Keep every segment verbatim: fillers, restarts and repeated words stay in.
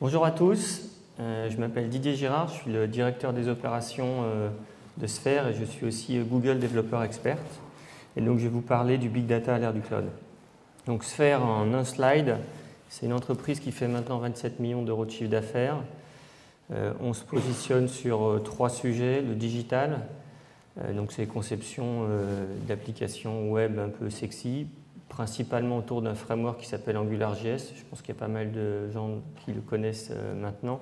Bonjour à tous, euh, je m'appelle Didier Girard, je suis le directeur des opérations euh, de Sfeir et je suis aussi euh, Google Developer Expert. Et donc je vais vous parler du Big Data à l'ère du cloud. Donc Sfeir en un slide, c'est une entreprise qui fait maintenant vingt-sept millions d'euros de chiffre d'affaires. Euh, on se positionne sur euh, trois sujets, le digital, euh, donc c'est conception euh, d'applications web un peu sexy, principalement autour d'un framework qui s'appelle AngularJS. Je pense qu'il y a pas mal de gens qui le connaissent maintenant.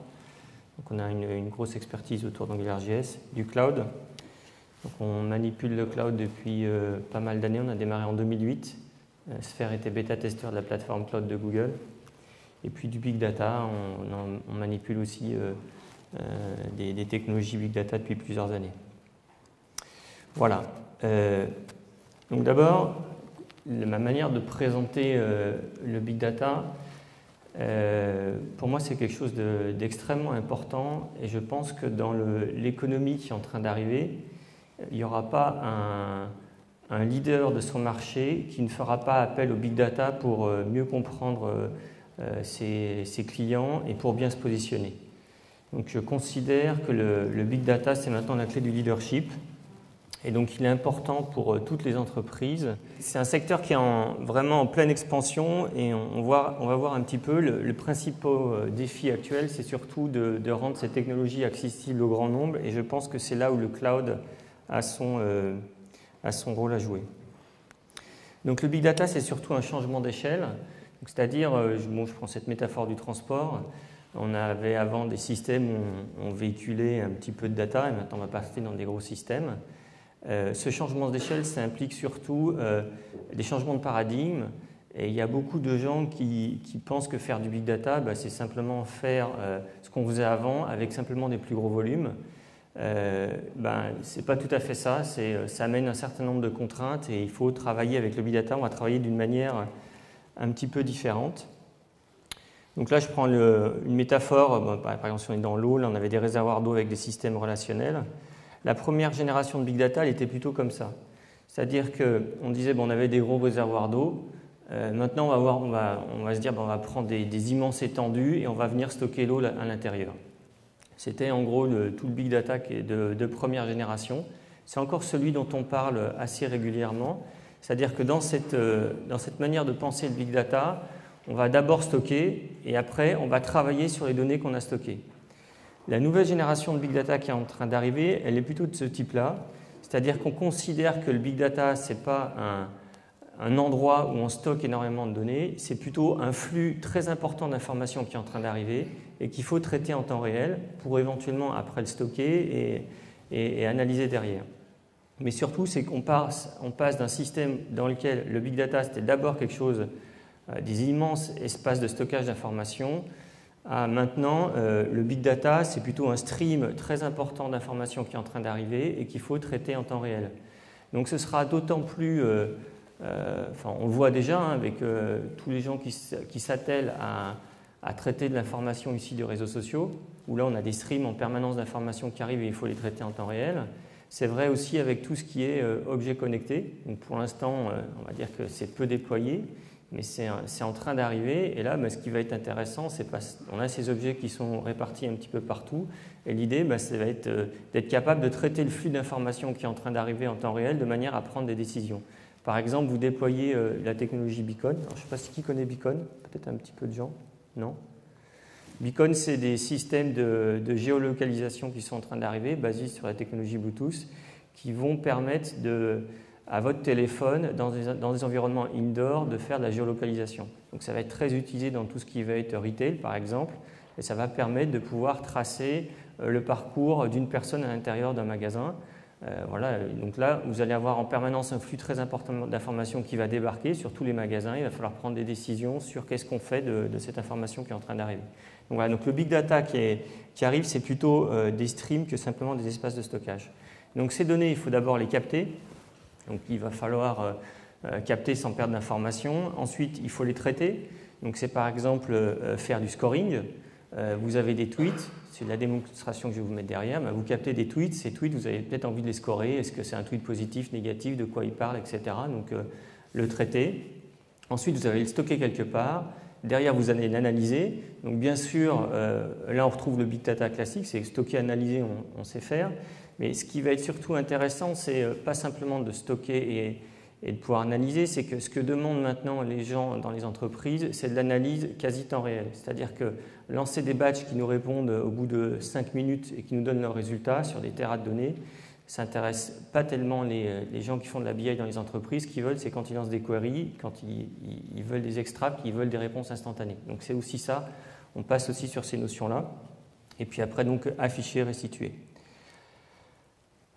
Donc on a une, une grosse expertise autour d'AngularJS, du cloud. Donc on manipule le cloud depuis euh, pas mal d'années. On a démarré en deux mille huit. Euh, Sfeir était bêta-testeur de la plateforme cloud de Google. Et puis du big data, on, on, on manipule aussi euh, euh, des, des technologies big data depuis plusieurs années. Voilà. Euh, donc d'abord, ma manière de présenter euh, le big data, euh, pour moi, c'est quelque chose d'extrêmement important et je pense que dans l'économie qui est en train d'arriver, il n'y aura pas un, un leader de son marché qui ne fera pas appel au big data pour euh, mieux comprendre euh, ses, ses clients et pour bien se positionner. Donc, je considère que le, le big data, c'est maintenant la clé du leadership. Et donc, il est important pour euh, toutes les entreprises. C'est un secteur qui est en, vraiment en pleine expansion et on, on, voit, on va voir un petit peu le, le principal euh, défi actuel, c'est surtout de, de rendre ces technologies accessibles au grand nombre. Et je pense que c'est là où le cloud a son, euh, a son rôle à jouer. Donc, le big data, c'est surtout un changement d'échelle. C'est-à-dire, euh, bon, je prends cette métaphore du transport. On avait avant des systèmes où on, on véhiculait un petit peu de data et maintenant on va passer dans des gros systèmes. Euh, ce changement d'échelle, ça implique surtout euh, des changements de paradigme. Et il y a beaucoup de gens qui, qui pensent que faire du big data, bah, c'est simplement faire euh, ce qu'on faisait avant avec simplement des plus gros volumes. Euh, bah, c'est pas tout à fait ça. Ça amène un certain nombre de contraintes et il faut travailler avec le big data. On va travailler d'une manière un petit peu différente. Donc là, je prends le, une métaphore. Bon, par exemple, si on est dans l'eau, là, on avait des réservoirs d'eau avec des systèmes relationnels. La première génération de big data, elle était plutôt comme ça. C'est-à-dire qu'on disait bon, on avait des gros réservoirs d'eau. Euh, maintenant, on va, voir, on, va, on va se dire bon, on va prendre des, des immenses étendues et on va venir stocker l'eau à l'intérieur. C'était en gros le, tout le big data de, de première génération. C'est encore celui dont on parle assez régulièrement. C'est-à-dire que dans cette, euh, dans cette manière de penser le big data, on va d'abord stocker et après, on va travailler sur les données qu'on a stockées. La nouvelle génération de big data qui est en train d'arriver, elle est plutôt de ce type-là. C'est-à-dire qu'on considère que le big data, ce n'est pas un, un endroit où on stocke énormément de données, c'est plutôt un flux très important d'informations qui est en train d'arriver et qu'il faut traiter en temps réel pour éventuellement après le stocker et, et, et analyser derrière. Mais surtout, c'est qu'on passe, on passe d'un système dans lequel le big data, c'était d'abord quelque chose, euh, des immenses espaces de stockage d'informations, à maintenant, euh, le big data, c'est plutôt un stream très important d'informations qui est en train d'arriver et qu'il faut traiter en temps réel. Donc, ce sera d'autant plus, euh, euh, enfin, on le voit déjà hein, avec euh, tous les gens qui, qui s'attellent à, à traiter de l'information ici des réseaux sociaux, où là, on a des streams en permanence d'informations qui arrivent et il faut les traiter en temps réel. C'est vrai aussi avec tout ce qui est euh, objet connecté. Donc, pour l'instant, euh, on va dire que c'est peu déployé. Mais c'est en train d'arriver et là, ben, ce qui va être intéressant, c'est qu'on a ces objets qui sont répartis un petit peu partout et l'idée, ben, ça va être euh, d'être capable de traiter le flux d'informations qui est en train d'arriver en temps réel de manière à prendre des décisions. Par exemple, vous déployez euh, la technologie Beacon. Alors, je ne sais pas si qui connaît Beacon, peut-être un petit peu de gens, non? Beacon, c'est des systèmes de, de géolocalisation qui sont en train d'arriver, basés sur la technologie Bluetooth, qui vont permettre de... à votre téléphone, dans des, dans des environnements indoor, de faire de la géolocalisation. Donc ça va être très utilisé dans tout ce qui va être retail, par exemple, et ça va permettre de pouvoir tracer le parcours d'une personne à l'intérieur d'un magasin. Euh, voilà, donc là, vous allez avoir en permanence un flux très important d'informations qui va débarquer sur tous les magasins. Il va falloir prendre des décisions sur qu'est-ce qu'on fait de, de cette information qui est en train d'arriver. Donc voilà, donc le big data qui, est, qui arrive, c'est plutôt euh, des streams que simplement des espaces de stockage. Donc ces données, il faut d'abord les capter. Donc, il va falloir euh, capter sans perdre d'informations. Ensuite, il faut les traiter. Donc, c'est par exemple euh, faire du scoring. Euh, vous avez des tweets. C'est la démonstration que je vais vous mettre derrière. Mais vous captez des tweets. Ces tweets, vous avez peut-être envie de les scorer. Est-ce que c'est un tweet positif, négatif, de quoi il parle, et cetera. Donc, euh, le traiter. Ensuite, vous allez le stocker quelque part. Derrière, vous allez l'analyser. Donc, bien sûr, euh, là, on retrouve le big data classique, c'est stocker, analyser, on, on sait faire. Mais ce qui va être surtout intéressant, c'est euh, pas simplement de stocker et, et de pouvoir analyser, c'est que ce que demandent maintenant les gens dans les entreprises, c'est de l'analyse quasi temps réel. C'est-à-dire que lancer des batchs qui nous répondent au bout de cinq minutes et qui nous donnent leurs résultats sur des terras de données, ça n'intéresse pas tellement les, les gens qui font de la B I dans les entreprises. Ce qu'ils veulent, c'est quand ils lancent des queries, quand ils, ils veulent des extracts, ils veulent des réponses instantanées. Donc c'est aussi ça, on passe aussi sur ces notions-là. Et puis après, donc, afficher, restituer.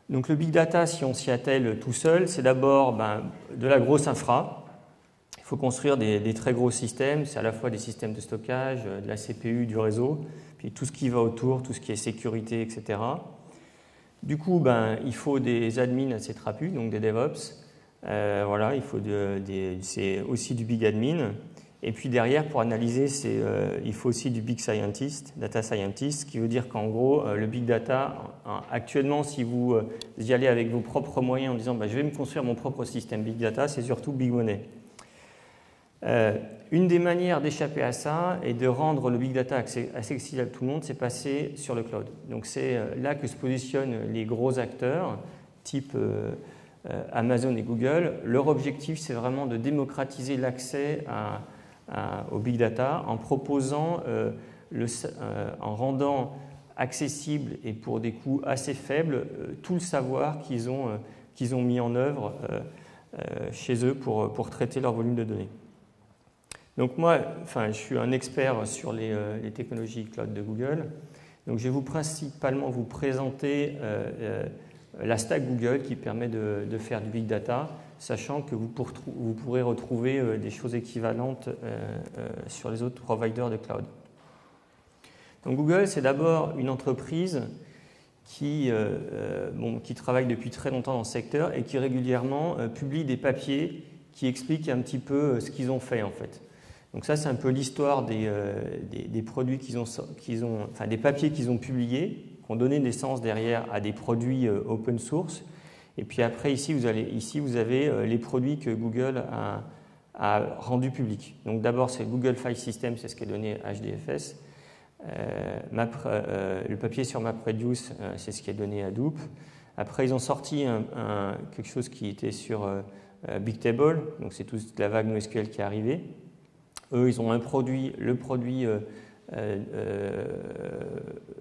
Donc le big data, si on s'y attelle tout seul, c'est d'abord ben, de la grosse infra. Il faut construire des, des très gros systèmes. C'est à la fois des systèmes de stockage, de la C P U, du réseau, puis tout ce qui va autour, tout ce qui est sécurité, et cetera. Du coup, ben, il faut des admins assez trapus, donc des DevOps. Euh, voilà, il faut de, des, c'est aussi du big admin. Et puis derrière, pour analyser, c'est, euh, il faut aussi du big scientist, data scientist, ce qui veut dire qu'en gros, euh, le big data, actuellement, si vous euh, y allez avec vos propres moyens en disant ben, « je vais me construire mon propre système big data », c'est surtout big money. Euh, une des manières d'échapper à ça et de rendre le big data accessible à tout le monde, c'est passer sur le cloud. Donc c'est là que se positionnent les gros acteurs, type euh, euh, Amazon et Google. Leur objectif, c'est vraiment de démocratiser l'accès à, à, au big data en proposant, euh, le, euh, en rendant accessible et pour des coûts assez faibles, euh, tout le savoir qu'ils ont, euh, qu'ils ont mis en œuvre euh, euh, chez eux pour, pour traiter leur volume de données. Donc moi, enfin, je suis un expert sur les, euh, les technologies cloud de Google. Donc je vais vous principalement vous présenter euh, euh, la stack Google qui permet de, de faire du big data, sachant que vous, pour, vous pourrez retrouver euh, des choses équivalentes euh, euh, sur les autres providers de cloud. Donc Google, c'est d'abord une entreprise qui, euh, bon, qui travaille depuis très longtemps dans ce secteur et qui régulièrement euh, publie des papiers qui expliquent un petit peu ce qu'ils ont fait en fait. Donc ça, c'est un peu l'histoire des, euh, des, des produits qu'ils ont, qu'ils ont, enfin des papiers qu'ils ont publiés, qui ont donné naissance derrière à des produits euh, open source. Et puis après, ici, vous, allez, ici, vous avez euh, les produits que Google a, a rendus publics. Donc d'abord, c'est Google File System, c'est ce qui est donné à H D F S. Euh, map, euh, le papier sur MapReduce, euh, c'est ce qui est donné à Hadoop. Après, ils ont sorti un, un, quelque chose qui était sur euh, BigTable, donc c'est toute la vague NoSQL qui est arrivée. Eux, ils ont un produit, le produit euh, euh,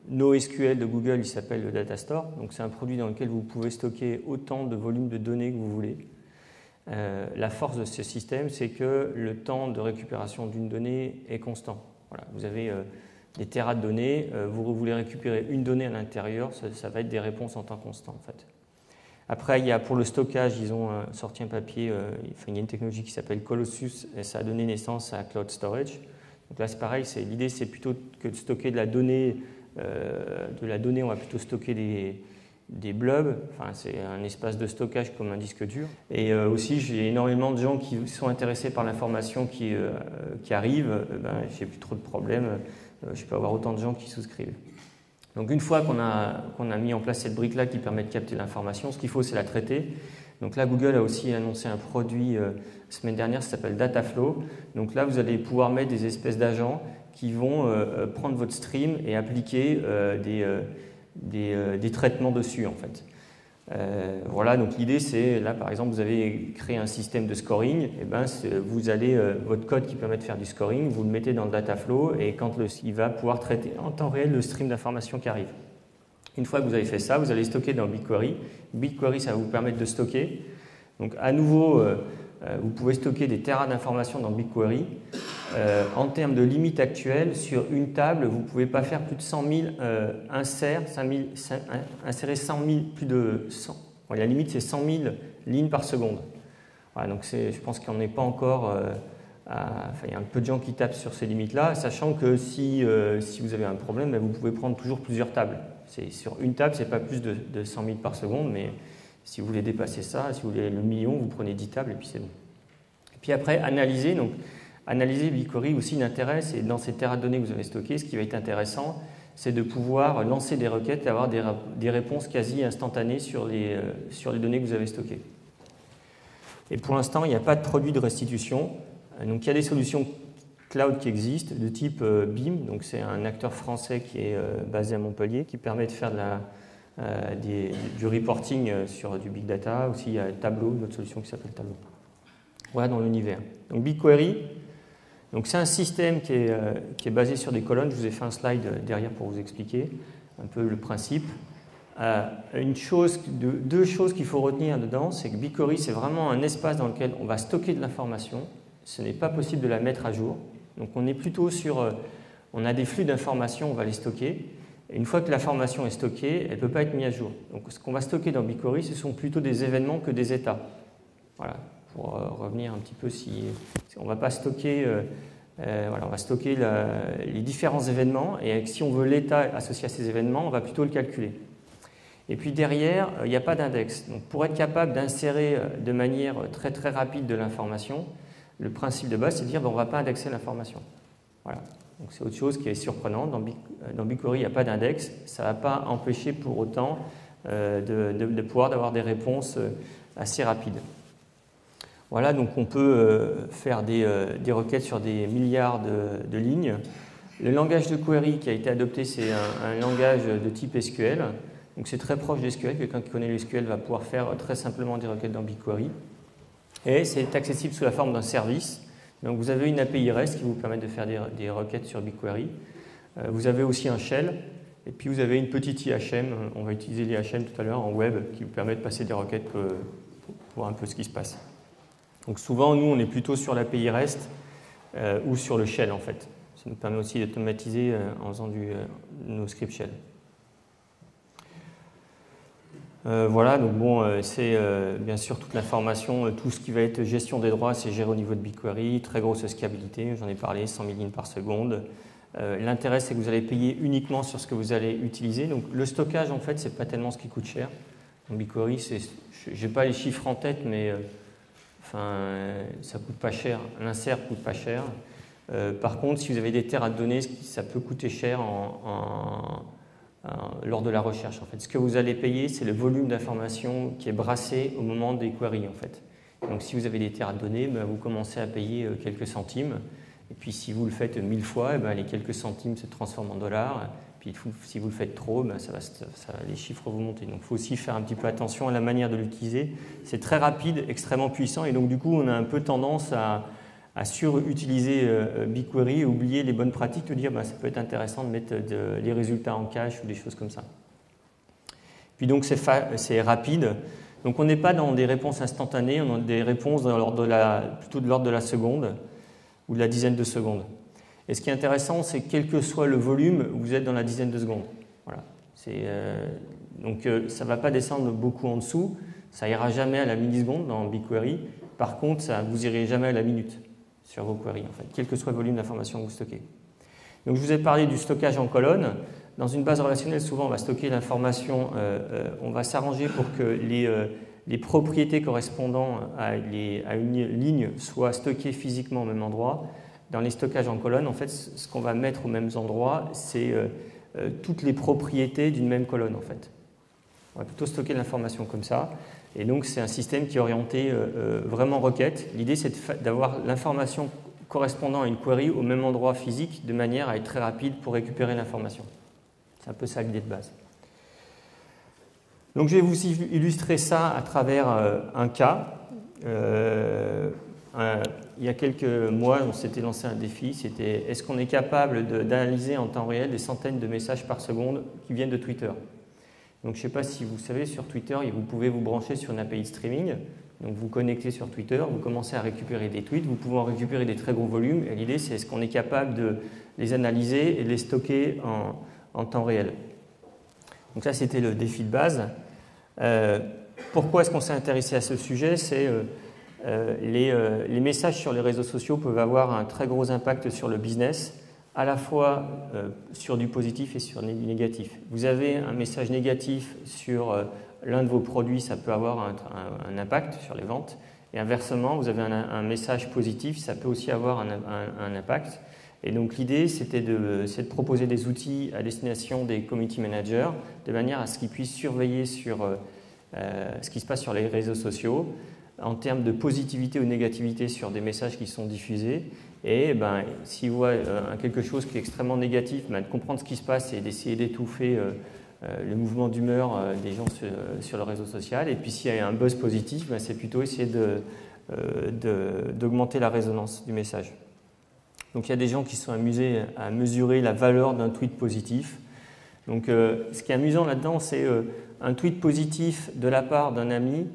NoSQL de Google, il s'appelle le Datastore. Donc c'est un produit dans lequel vous pouvez stocker autant de volume de données que vous voulez. Euh, la force de ce système, c'est que le temps de récupération d'une donnée est constant. Voilà, vous avez euh, des terras de données, euh, vous voulez récupérer une donnée à l'intérieur, ça, ça va être des réponses en temps constant en fait. Après, il y a, pour le stockage, ils ont sorti un papier, euh, enfin, il y a une technologie qui s'appelle Colossus, et ça a donné naissance à Cloud Storage. Donc là, c'est pareil, l'idée, c'est plutôt que de stocker de la donnée, euh, de la donnée on va plutôt stocker des, des blobs, enfin, c'est un espace de stockage comme un disque dur. Et euh, aussi, j'ai énormément de gens qui sont intéressés par l'information qui, euh, qui arrive, eh ben, j'ai plus trop de problèmes, euh, je peux avoir autant de gens qui souscrivent. Donc une fois qu'on a, qu'on a mis en place cette brique-là qui permet de capter l'information, ce qu'il faut, c'est la traiter. Donc là, Google a aussi annoncé un produit euh, semaine dernière, ça s'appelle DataFlow. Donc là, vous allez pouvoir mettre des espèces d'agents qui vont euh, prendre votre stream et appliquer euh, des, euh, des, euh, des traitements dessus, en fait. Euh, voilà, donc l'idée, c'est, là, par exemple, vous avez créé un système de scoring. Et ben, vous allez, euh, votre code qui permet de faire du scoring, vous le mettez dans le dataflow et quand le, il va pouvoir traiter en temps réel le stream d'informations qui arrive. Une fois que vous avez fait ça, vous allez stocker dans BigQuery. BigQuery, ça va vous permettre de stocker. Donc, à nouveau, euh, vous pouvez stocker des terras d'informations dans BigQuery. Euh, en termes de limite actuelle, sur une table, vous ne pouvez pas faire plus de cent mille euh, inserts, insérer cent mille, plus de cent. Bon, la limite, c'est cent mille lignes par seconde. Voilà, donc je pense qu'on n'est pas encore. Euh, à, enfin, il y a un peu de gens qui tapent sur ces limites-là, sachant que si, euh, si vous avez un problème, ben, vous pouvez prendre toujours plusieurs tables. Sur une table, ce n'est pas plus de, de cent mille par seconde, mais si vous voulez dépasser ça, si vous voulez le million, vous prenez dix tables et puis c'est bon. Et puis après, analyser. Donc, analyser BigQuery aussi l'intéresse, et dans ces terras de données que vous avez stockées, ce qui va être intéressant, c'est de pouvoir lancer des requêtes et avoir des, des réponses quasi instantanées sur les, euh, sur les données que vous avez stockées. Et pour l'instant, il n'y a pas de produit de restitution. Donc il y a des solutions cloud qui existe de type euh, Beam, donc c'est un acteur français qui est euh, basé à Montpellier, qui permet de faire de la, euh, des, du reporting euh, sur du big data. Aussi il y a Tableau, notre solution qui s'appelle Tableau. Voilà dans l'univers. Donc BigQuery, donc c'est un système qui est, euh, qui est basé sur des colonnes. Je vous ai fait un slide derrière pour vous expliquer un peu le principe. Euh, une chose, deux, deux choses qu'il faut retenir dedans, c'est que BigQuery c'est vraiment un espace dans lequel on va stocker de l'information. Ce n'est pas possible de la mettre à jour. Donc on est plutôt sur, euh, on a des flux d'informations, on va les stocker. Et une fois que l'information est stockée, elle ne peut pas être mise à jour. Donc ce qu'on va stocker dans BigQuery, ce sont plutôt des événements que des états. Voilà. Pour euh, revenir un petit peu, si, si on va pas stocker, euh, euh, voilà, on va stocker la, les différents événements. Et si on veut l'état associé à ces événements, on va plutôt le calculer. Et puis derrière, il euh, n'y a pas d'index. Donc pour être capable d'insérer de manière très très rapide de l'information, le principe de base, c'est de dire ben, on ne va pas indexer l'information. Voilà. Donc c'est autre chose qui est surprenante. Dans, Big, dans BigQuery, il n'y a pas d'index. Ça ne va pas empêcher pour autant euh, de, de, de pouvoir avoir des réponses euh, assez rapides. Voilà, donc on peut euh, faire des, euh, des requêtes sur des milliards de, de lignes. Le langage de query qui a été adopté, c'est un, un langage de type S Q L. Donc c'est très proche de S Q L. Quelqu'un qui connaît le S Q L va pouvoir faire très simplement des requêtes dans BigQuery. Et c'est accessible sous la forme d'un service. Donc vous avez une A P I REST qui vous permet de faire des, des requêtes sur BigQuery. Euh, vous avez aussi un shell. Et puis vous avez une petite I H M. On va utiliser l'I H M tout à l'heure en web qui vous permet de passer des requêtes pour, pour voir un peu ce qui se passe. Donc souvent, nous, on est plutôt sur l'A P I REST euh, ou sur le shell, en fait. Ça nous permet aussi d'automatiser euh, en faisant du, euh, nos scripts shell. Euh, voilà, donc bon, euh, c'est euh, bien sûr toute l'information, euh, tout ce qui va être gestion des droits, c'est géré au niveau de BigQuery, très grosse scalabilité, j'en ai parlé, cent mille lignes par seconde. Euh, L'intérêt, c'est que vous allez payer uniquement sur ce que vous allez utiliser. Donc le stockage, en fait, c'est pas tellement ce qui coûte cher. Donc BigQuery, j'ai pas les chiffres en tête, mais... Euh, Enfin, ça coûte pas cher, l'insert coûte pas cher. Euh, par contre, si vous avez des terres à donner, ça peut coûter cher en, en, en, lors de la recherche. En fait, ce que vous allez payer, c'est le volume d'informations qui est brassé au moment des queries. En fait, donc si vous avez des terres à donner, ben, vous commencez à payer quelques centimes. Et puis, si vous le faites mille fois, ben, les quelques centimes se transforment en dollars. Et puis, si vous le faites trop, ben, ça va, ça, ça, les chiffres vont monter. Donc, il faut aussi faire un petit peu attention à la manière de l'utiliser. C'est très rapide, extrêmement puissant. Et donc, du coup, on a un peu tendance à, à surutiliser euh, BigQuery, oublier les bonnes pratiques, de dire ben, ça peut être intéressant de mettre de, les résultats en cache ou des choses comme ça. Puis, donc, c'est rapide. Donc, on n'est pas dans des réponses instantanées, on a des réponses dans l'ordre de la, plutôt de l'ordre de la seconde ou de la dizaine de secondes. Et ce qui est intéressant, c'est quel que soit le volume, vous êtes dans la dizaine de secondes. Voilà. Euh, donc euh, ça ne va pas descendre beaucoup en dessous, ça ira jamais à la milliseconde dans BigQuery. Par contre, ça, vous n'irez jamais à la minute sur vos queries, en fait, quel que soit le volume d'informations que vous stockez. Donc je vous ai parlé du stockage en colonne. Dans une base relationnelle, souvent on va stocker l'information, euh, euh, on va s'arranger pour que les, euh, les propriétés correspondant à, les, à une ligne soient stockées physiquement au même endroit. Dans les stockages en colonne, en fait, ce qu'on va mettre aux mêmes endroits, c'est euh, euh, toutes les propriétés d'une même colonne, en fait. On va plutôt stocker l'information comme ça. Et donc, c'est un système qui est orienté euh, vraiment requête. L'idée, c'est d'avoir l'information correspondant à une query au même endroit physique, de manière à être très rapide pour récupérer l'information. C'est un peu ça l'idée de base. Donc, je vais vous illustrer ça à travers euh, un cas. Euh, un, Il y a quelques mois, on s'était lancé un défi, c'était est-ce qu'on est capable d'analyser en temps réel des centaines de messages par seconde qui viennent de Twitter. Donc je ne sais pas si vous savez, sur Twitter, vous pouvez vous brancher sur une A P I de streaming, donc vous connectez sur Twitter, vous commencez à récupérer des tweets, vous pouvez en récupérer des très gros volumes, et l'idée c'est est-ce qu'on est capable de les analyser et de les stocker en, en temps réel. Donc ça c'était le défi de base. Euh, pourquoi est-ce qu'on s'est intéressé à ce sujet? C'est... Euh, Euh, les, euh, les messages sur les réseaux sociaux peuvent avoir un très gros impact sur le business, à la fois euh, sur du positif et sur du négatif. Vous avez un message négatif sur euh, l'un de vos produits, ça peut avoir un, un, un impact sur les ventes. Et inversement, vous avez un, un message positif, ça peut aussi avoir un, un, un impact. Et donc l'idée, c'était de, de proposer des outils à destination des community managers, de manière à ce qu'ils puissent surveiller sur, euh, euh, ce qui se passe sur les réseaux sociaux, en termes de positivité ou négativité sur des messages qui sont diffusés. Et ben, s'il voit euh, quelque chose qui est extrêmement négatif, ben, de comprendre ce qui se passe et d'essayer d'étouffer euh, euh, le mouvement d'humeur euh, des gens sur, euh, sur le réseau social. Et puis s'il y a un buzz positif, ben, c'est plutôt essayer de, euh, de, d'augmenter la résonance du message. Donc il y a des gens qui sont amusés à mesurer la valeur d'un tweet positif. Donc euh, ce qui est amusant là-dedans, c'est euh, un tweet positif de la part d'un ami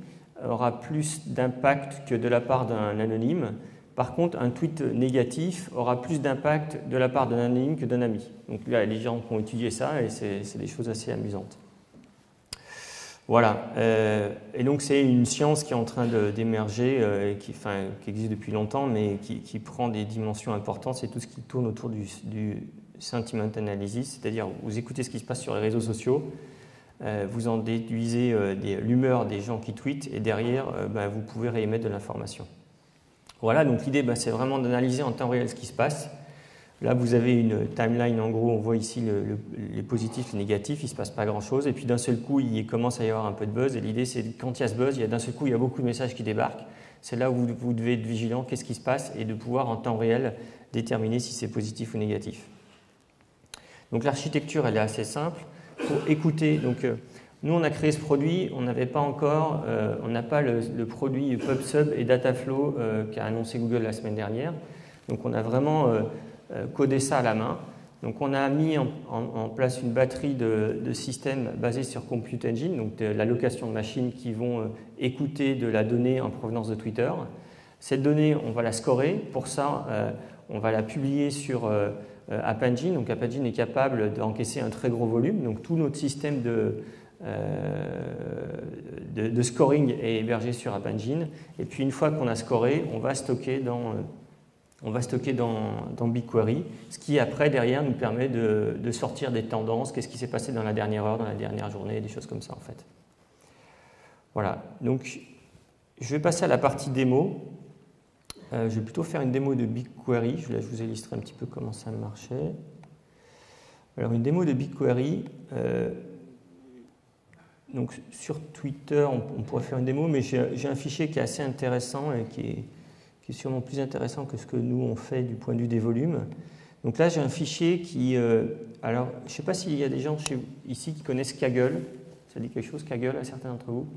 aura plus d'impact que de la part d'un anonyme. Par contre, un tweet négatif aura plus d'impact de la part d'un anonyme que d'un ami. Donc là, les gens ont étudié ça et c'est des choses assez amusantes. Voilà. Euh, et donc c'est une science qui est en train d'émerger, euh, qui, enfin, qui existe depuis longtemps, mais qui, qui prend des dimensions importantes. C'est tout ce qui tourne autour du, du sentiment analysis, c'est-à-dire vous écoutez ce qui se passe sur les réseaux sociaux, Euh, vous en déduisez euh, l'humeur des gens qui tweetent et derrière, euh, bah, vous pouvez réémettre de l'information. Voilà, donc l'idée, bah, c'est vraiment d'analyser en temps réel ce qui se passe. Là, vous avez une timeline, en gros, on voit ici le, le, les positifs, les négatifs, il ne se passe pas grand-chose. Et puis d'un seul coup, il commence à y avoir un peu de buzz. Et l'idée, c'est que quand il y a ce buzz, d'un seul coup, il y a beaucoup de messages qui débarquent. C'est là où vous, vous devez être vigilant, qu'est-ce qui se passe, et de pouvoir en temps réel déterminer si c'est positif ou négatif. Donc l'architecture, elle est assez simple. Pour écouter, donc euh, nous on a créé ce produit, on n'avait pas encore, euh, on n'a pas le, le produit PubSub et DataFlow euh, qu'a annoncé Google la semaine dernière. Donc on a vraiment euh, codé ça à la main. Donc on a mis en, en, en place une batterie de, de systèmes basés sur Compute Engine, donc de l'allocation de machines qui vont euh, écouter de la donnée en provenance de Twitter. Cette donnée, on va la scorer. Pour ça, euh, on va la publier sur euh, App Engine. Donc App Engine est capable d'encaisser un très gros volume, donc tout notre système de, euh, de, de scoring est hébergé sur App Engine, et puis une fois qu'on a scoré, on va stocker dans, on va stocker dans, dans BigQuery, ce qui après derrière nous permet de, de sortir des tendances, qu'est-ce qui s'est passé dans la dernière heure, dans la dernière journée, des choses comme ça en fait. Voilà, donc je vais passer à la partie démo. Euh, je vais plutôt faire une démo de BigQuery. Je, là, je vous illustrerai un petit peu comment ça marchait. Alors, une démo de BigQuery. Euh, donc, sur Twitter, on, on pourrait faire une démo, mais j'ai un fichier qui est assez intéressant et qui est, qui est sûrement plus intéressant que ce que nous, on fait du point de vue des volumes. Donc là, j'ai un fichier qui... Euh, alors, je ne sais pas s'il y a des gens chez, ici qui connaissent Kaggle. Ça dit quelque chose, Kaggle, à certains d'entre vous?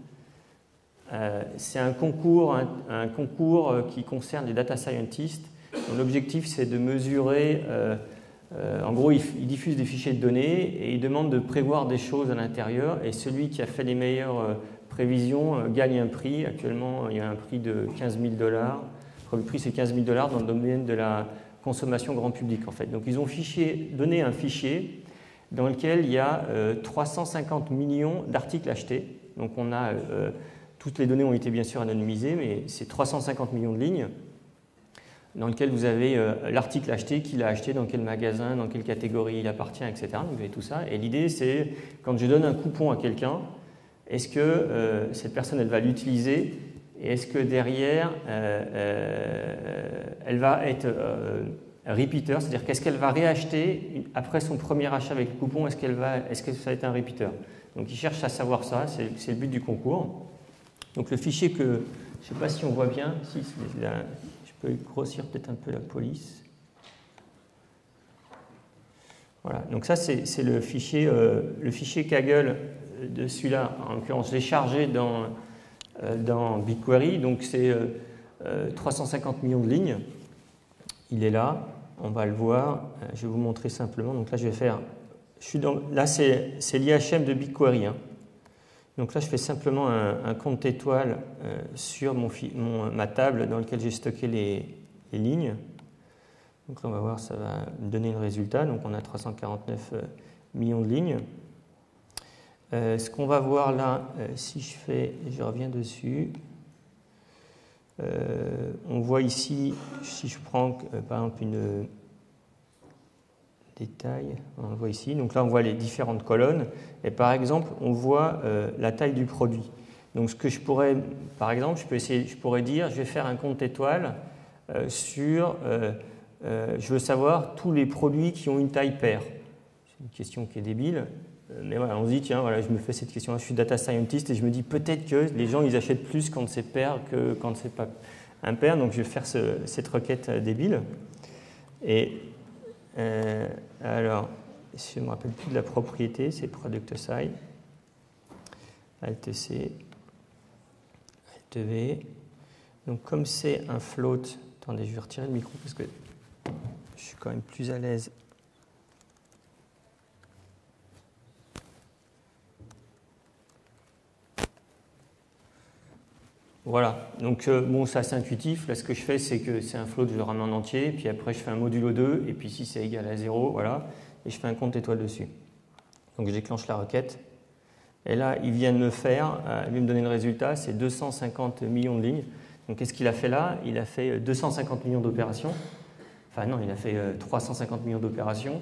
Euh, c'est un concours, un, un concours qui concerne les data scientists. L'objectif, c'est de mesurer... Euh, euh, en gros, ils il diffusent des fichiers de données et ils demandent de prévoir des choses à l'intérieur. Et celui qui a fait les meilleures euh, prévisions euh, gagne un prix. Actuellement, il y a un prix de quinze mille dollars. Le prix, c'est quinze mille dollars dans le domaine de la consommation grand public, en fait. Donc, ils ont fichier, donné un fichier dans lequel il y a euh, trois cent cinquante millions d'articles achetés. Donc, on a... Euh, Toutes les données ont été bien sûr anonymisées, mais c'est trois cent cinquante millions de lignes dans lesquelles vous avez euh, l'article acheté, qui l'a acheté, dans quel magasin, dans quelle catégorie il appartient, et cetera. Donc vous avez tout ça. Et l'idée, c'est quand je donne un coupon à quelqu'un, est-ce que euh, cette personne, elle va l'utiliser et est-ce que derrière, euh, euh, elle va être euh, repeater, c'est-à-dire qu'est-ce qu'elle va réacheter après son premier achat avec le coupon, est-ce qu'elle va, est-ce que ça va être un repeater? Donc ils cherchent à savoir ça, c'est le but du concours. Donc le fichier que, je ne sais pas si on voit bien, si, là, je peux grossir peut-être un peu la police. Voilà, donc ça c'est le fichier, euh, le fichier Kaggle de celui-là. En l'occurrence, j'ai chargé dans, euh, dans BigQuery, donc c'est euh, trois cent cinquante millions de lignes. Il est là, on va le voir, je vais vous montrer simplement. Donc là je vais faire, je suis dans, là c'est l'I H M de BigQuery, hein. Donc là, je fais simplement un, un compte étoile euh, sur mon, mon, ma table dans laquelle j'ai stocké les, les lignes. Donc là, on va voir, ça va donner le résultat. Donc on a trois cent quarante-neuf euh, millions de lignes. Euh, ce qu'on va voir là, euh, si je fais, je reviens dessus, euh, on voit ici, si je prends euh, par exemple une euh, détail, on le voit ici. Donc là, on voit les différentes colonnes. Et par exemple, on voit euh, la taille du produit. Donc ce que je pourrais, par exemple, je peux essayer, je pourrais dire, je vais faire un compte étoile euh, sur, euh, euh, je veux savoir tous les produits qui ont une taille paire. C'est une question qui est débile. Euh, mais voilà, on se dit, tiens, voilà, je me fais cette question, je suis data scientist et je me dis peut-être que les gens, ils achètent plus quand c'est pair que quand c'est pas impair, donc je vais faire ce, cette requête débile. Et euh, alors, je ne me rappelle plus de la propriété, c'est ProductSci, Alt-C, Alt-V. Donc comme c'est un float, attendez, je vais retirer le micro parce que je suis quand même plus à l'aise. Voilà, donc euh, bon, ça c'est intuitif. Là, ce que je fais, c'est que c'est un float, je le ramène en entier, puis après je fais un modulo deux, et puis si c'est égal à zéro, voilà, et je fais un compte étoile dessus. Donc je déclenche la requête, et là, il vient de me faire, euh, il vient me donner le résultat, c'est deux cent cinquante millions de lignes. Donc qu'est-ce qu'il a fait là? Il a fait deux cent cinquante millions d'opérations, enfin non, il a fait euh, trois cent cinquante millions d'opérations.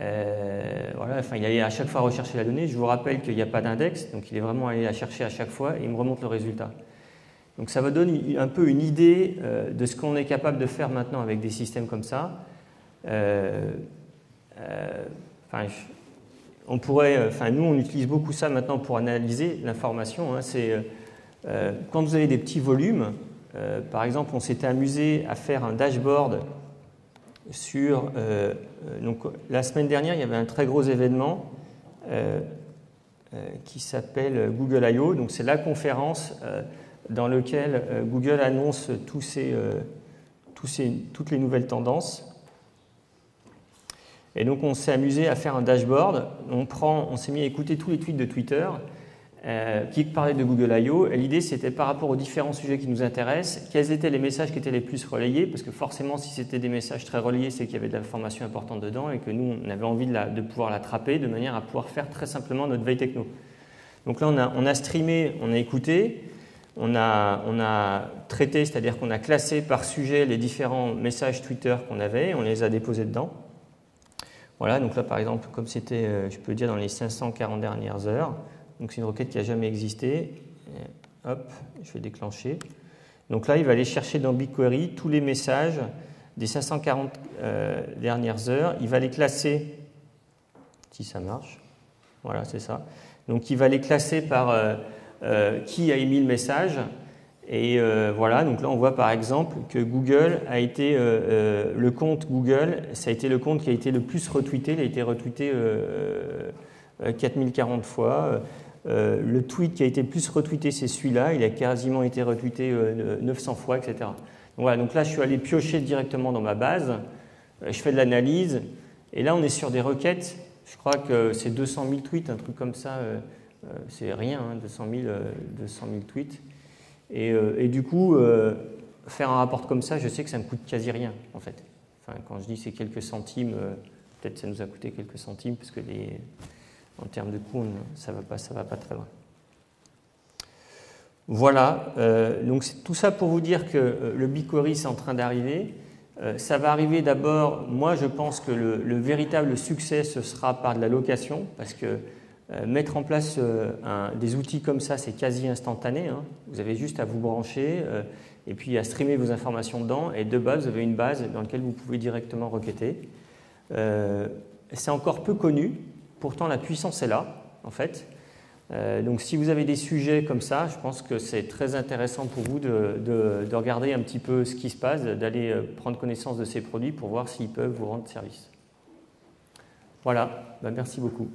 Euh, voilà, enfin, il allait à chaque fois rechercher la donnée. Je vous rappelle qu'il n'y a pas d'index, donc il est vraiment allé la chercher à chaque fois, et il me remonte le résultat. Donc ça va donner un peu une idée euh, de ce qu'on est capable de faire maintenant avec des systèmes comme ça. Euh, euh, enfin, on pourrait, enfin, nous, on utilise beaucoup ça maintenant pour analyser l'information. Hein, c'est, euh, quand vous avez des petits volumes, euh, par exemple, on s'était amusé à faire un dashboard sur... Euh, donc, la semaine dernière, il y avait un très gros événement euh, euh, qui s'appelle Google I O Donc c'est la conférence... Euh, dans lequel euh, Google annonce tous ses, euh, tous ses, toutes les nouvelles tendances. Et donc on s'est amusé à faire un dashboard. On, on s'est mis à écouter tous les tweets de Twitter euh, qui parlaient de Google I O Et l'idée, c'était par rapport aux différents sujets qui nous intéressent, quels étaient les messages qui étaient les plus relayés, parce que forcément, si c'était des messages très relayés, c'est qu'il y avait de l'information importante dedans et que nous, on avait envie de, la, de pouvoir l'attraper de manière à pouvoir faire très simplement notre veille techno. Donc là, on a, on a streamé, on a écouté, On a, on a traité, c'est-à-dire qu'on a classé par sujet les différents messages Twitter qu'on avait, on les a déposés dedans. Voilà, donc là par exemple, comme c'était, je peux dire, dans les cinq cent quarante dernières heures, donc c'est une requête qui n'a jamais existé. Et hop, je vais déclencher. Donc là, il va aller chercher dans BigQuery tous les messages des cinq cent quarante euh, dernières heures. Il va les classer, si ça marche, voilà, c'est ça. Donc il va les classer par... Euh, Euh, qui a émis le message et euh, voilà, donc là on voit par exemple que Google a été euh, euh, le compte Google, ça a été le compte qui a été le plus retweeté, il a été retweeté euh, quatre mille quarante fois, euh, le tweet qui a été le plus retweeté c'est celui-là, il a quasiment été retweeté euh, neuf cents fois, et cetera. Donc, voilà, donc là je suis allé piocher directement dans ma base, je fais de l'analyse et là on est sur des requêtes, je crois que c'est deux cent mille tweets, un truc comme ça, euh, c'est rien, hein, deux cent mille tweets. Et, euh, et du coup, euh, faire un rapport comme ça, je sais que ça me coûte quasi rien, en fait. Enfin, quand je dis c'est quelques centimes, euh, peut-être ça nous a coûté quelques centimes, parce que les, en termes de coût, ça ne va pas, ça va pas très loin. Voilà, euh, donc c'est tout ça pour vous dire que euh, le BigQuery, c'est en train d'arriver. Euh, ça va arriver d'abord, moi je pense que le, le véritable succès, ce sera par de la location, parce que Euh, mettre en place euh, un, des outils comme ça, c'est quasi instantané. Hein. Vous avez juste à vous brancher euh, et puis à streamer vos informations dedans. Et de base, vous avez une base dans laquelle vous pouvez directement requêter. Euh, c'est encore peu connu. Pourtant, la puissance est là, en fait. Euh, donc, si vous avez des sujets comme ça, je pense que c'est très intéressant pour vous de, de, de regarder un petit peu ce qui se passe, d'aller prendre connaissance de ces produits pour voir s'ils peuvent vous rendre service. Voilà. Ben, merci beaucoup.